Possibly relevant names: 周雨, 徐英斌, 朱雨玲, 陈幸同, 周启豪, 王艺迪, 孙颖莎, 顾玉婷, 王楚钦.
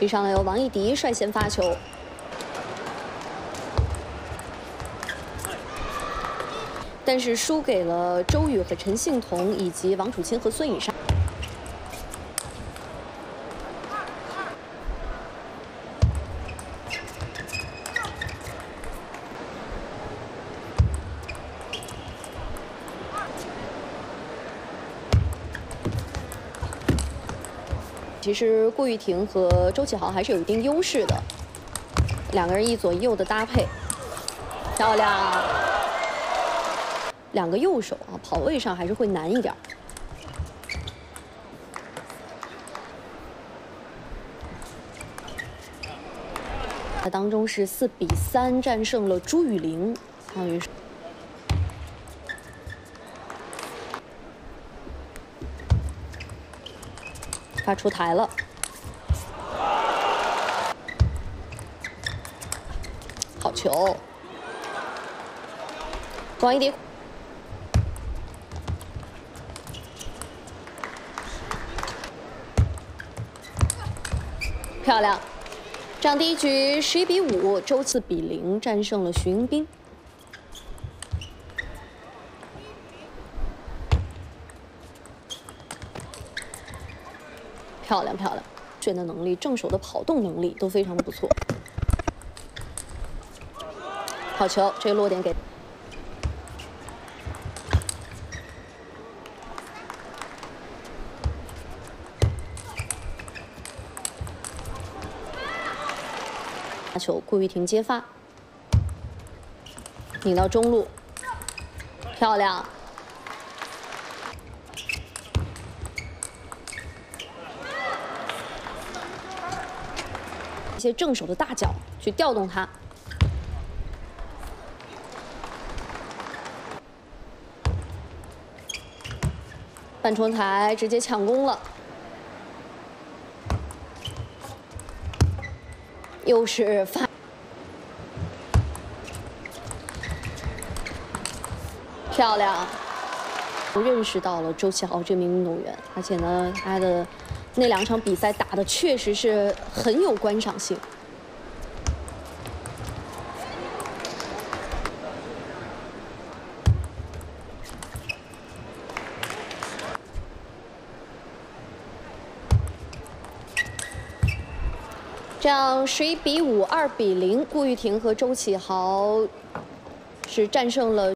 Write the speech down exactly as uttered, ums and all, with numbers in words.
遇上了由王艺迪率先发球。 但是输给了周雨和陈幸同，以及王楚钦和孙颖莎。其实顾玉婷和周启豪还是有一定优势的，两个人一左一右的搭配，漂亮。 两个右手啊，跑位上还是会难一点。当中是四比三战胜了朱雨玲，相当于是。发出台了。 好球！王一迪。 漂亮，这样第一局十一比五，周四比零战胜了徐英斌。漂亮漂亮，旋的能力、正手的跑动能力都非常的不错。好球，这个落点给。 球，顾玉婷接发，引到中路，漂亮！一些正手的大脚去调动它。半冲台直接抢攻了。 又是发，漂亮！我认识到了周启豪这名运动员，而且呢，他的那两场比赛打的确实是很有观赏性。这样十一比五、二比零，顾玉婷和周启豪是战胜了。